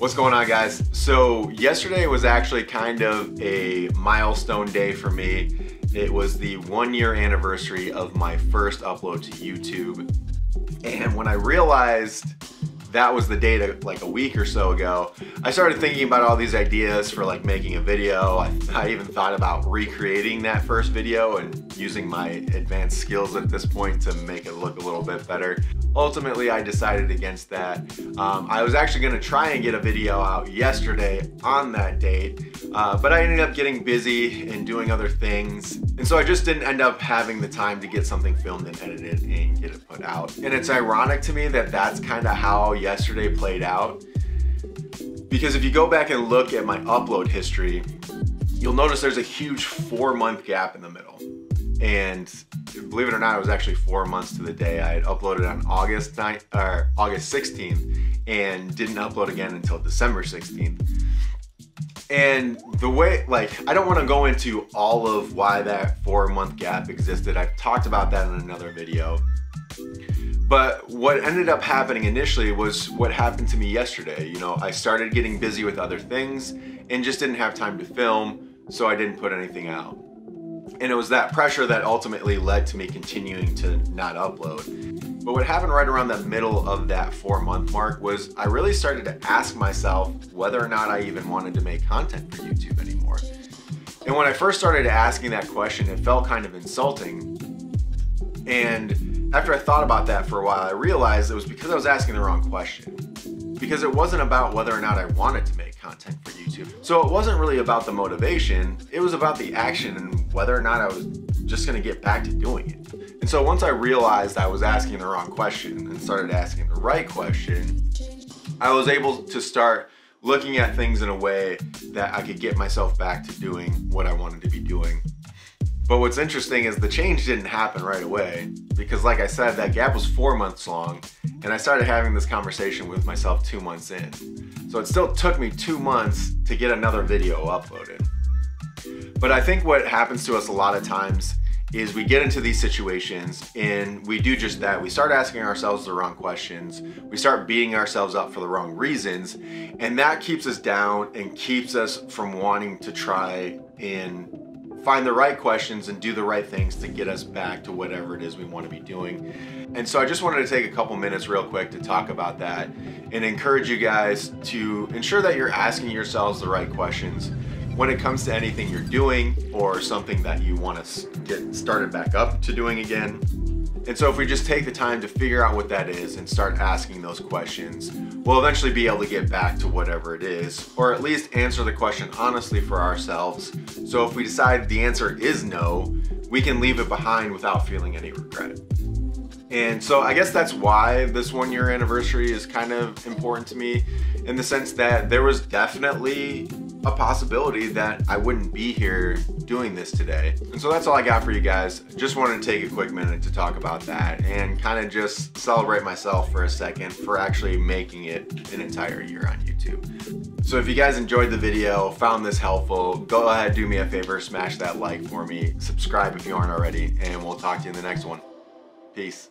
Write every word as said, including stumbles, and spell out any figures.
What's going on, guys? So yesterday was actually kind of a milestone day for me. It was the one year anniversary of my first upload to YouTube. And when I realized that was the day to, like a week or so ago, I started thinking about all these ideas for like making a video. I, I even thought about recreating that first video and using my advanced skills at this point to make it look a little bit better. Ultimately, I decided against that. Um, I was actually gonna try and get a video out yesterday on that date, uh, but I ended up getting busy and doing other things. And so I just didn't end up having the time to get something filmed and edited and get it put out. And it's ironic to me that that's kind of how yesterday played out, because if you go back and look at my upload history, you'll notice there's a huge four month gap in the middle. And believe it or not, it was actually four months to the day. I had uploaded on August ninth or August sixteenth and didn't upload again until December sixteenth. And the way, like, I don't want to go into all of why that four month gap existed. I've talked about that in another video. But what ended up happening initially was what happened to me yesterday. You know, I started getting busy with other things and just didn't have time to film, so I didn't put anything out. And it was that pressure that ultimately led to me continuing to not upload. But what happened right around the middle of that four month mark was I really started to ask myself whether or not I even wanted to make content for YouTube anymore. And when I first started asking that question, it felt kind of insulting. And after I thought about that for a while, I realized it was because I was asking the wrong question. Because it wasn't about whether or not I wanted to make content for YouTube. So it wasn't really about the motivation, it was about the action and whether or not I was just gonna get back to doing it. And so once I realized I was asking the wrong question and started asking the right question, I was able to start looking at things in a way that I could get myself back to doing what I wanted to be doing. But what's interesting is the change didn't happen right away, because like I said, that gap was four months long and I started having this conversation with myself two months in. So it still took me two months to get another video uploaded. But I think what happens to us a lot of times is we get into these situations and we do just that. We start asking ourselves the wrong questions. We start beating ourselves up for the wrong reasons, and that keeps us down and keeps us from wanting to try and find the right questions and do the right things to get us back to whatever it is we want to be doing. And so I just wanted to take a couple minutes real quick to talk about that and encourage you guys to ensure that you're asking yourselves the right questions when it comes to anything you're doing or something that you want to get started back up to doing again. And so if we just take the time to figure out what that is and start asking those questions, we'll eventually be able to get back to whatever it is, or at least answer the question honestly for ourselves. So if we decide the answer is no, we can leave it behind without feeling any regret. And so I guess that's why this one year anniversary is kind of important to me, in the sense that there was definitely a possibility that I wouldn't be here doing this today. And so that's all I got for you guys. Just wanted to take a quick minute to talk about that and kind of just celebrate myself for a second for actually making it an entire year on YouTube. So if you guys enjoyed the video, found this helpful, go ahead, do me a favor, smash that like for me, subscribe if you aren't already, and we'll talk to you in the next one. Peace.